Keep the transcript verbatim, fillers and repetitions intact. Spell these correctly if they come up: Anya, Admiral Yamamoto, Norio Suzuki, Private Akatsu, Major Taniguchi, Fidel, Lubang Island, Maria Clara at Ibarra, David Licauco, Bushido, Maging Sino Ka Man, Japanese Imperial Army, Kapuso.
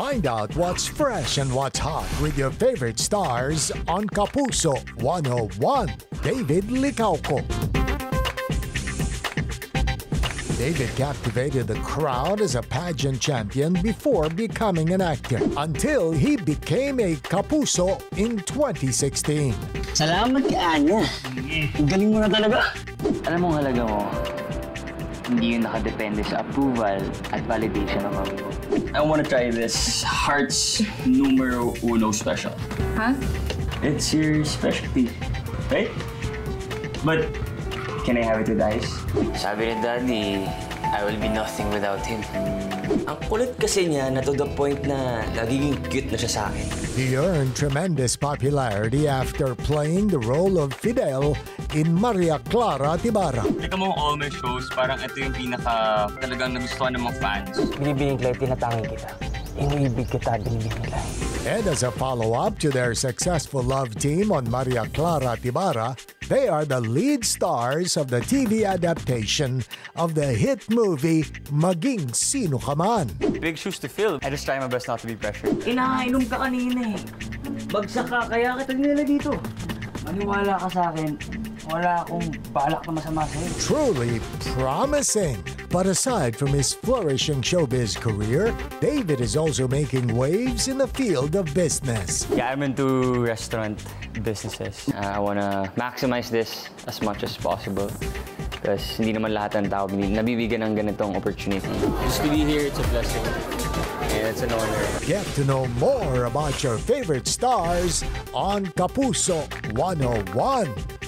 Find out what's fresh and what's hot with your favorite stars on Kapuso one oh one. David Licauco. David captivated the crowd as a pageant champion before becoming an actor until he became a Kapuso in twenty sixteen. Salamat kay Anya. Galing mo na talaga. Alam mo ang halaga mo, hindi yun nakadepende sa approval at validation ng mga people. I want to try this Hearts Numero Uno special. Huh? It's your specialty, right? But can I have it with ice? Sabi ni Daddy, I will be nothing without him. Ang kulit kasi niya na to the point na nagiging cute na siya sa akin. He earned tremendous popularity after playing the role of Fidel in Maria Clara at Ibarra. Teka mo all my shows, parang ito yung pinaka talagang nagustuhan ng mga fans. Binibiling Clay, tinatangin kita. Iniibig kita, binibiling Clay. And as a follow-up to their successful love team on Maria Clara at Ibarra, they are the lead stars of the T V adaptation of the hit movie Maging Sino Ka Man. Big shoes to fill. I just try my best not to be pressured. Inahainom ka kanina eh. Bagsak ka, kaya kita nila dito. Maniwala ka sa akin, wala akong balak na masama sa'yo. Truly promising. But aside from his flourishing showbiz career, David is also making waves in the field of business. Yeah, I'm into restaurant businesses. Uh, I want to maximize this as much as possible because hindi naman lahat ng tao nabibigyan ng ganitong opportunity. Just to be here, it's a blessing. Yeah, it's an honor. Get to know more about your favorite stars on Kapuso one oh one.